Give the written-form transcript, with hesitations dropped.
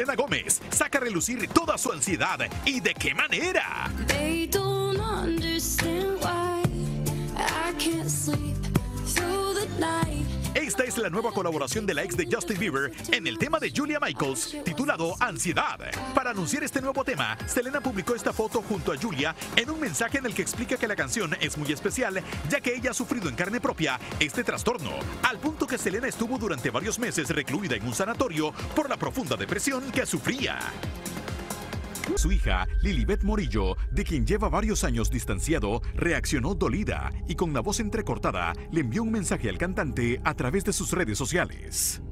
Selena Gómez saca a relucir toda su ansiedad y de qué manera. Esta es la nueva colaboración de la ex de Justin Bieber en el tema de Julia Michaels, titulado Ansiedad. Para anunciar este nuevo tema, Selena publicó esta foto junto a Julia en un mensaje en el que explica que la canción es muy especial, ya que ella ha sufrido en carne propia este trastorno, al punto que Selena estuvo durante varios meses recluida en un sanatorio por la profunda depresión que sufría. Su hija, Lilibet Morillo, de quien lleva varios años distanciado, reaccionó dolida y con la voz entrecortada le envió un mensaje al cantante a través de sus redes sociales.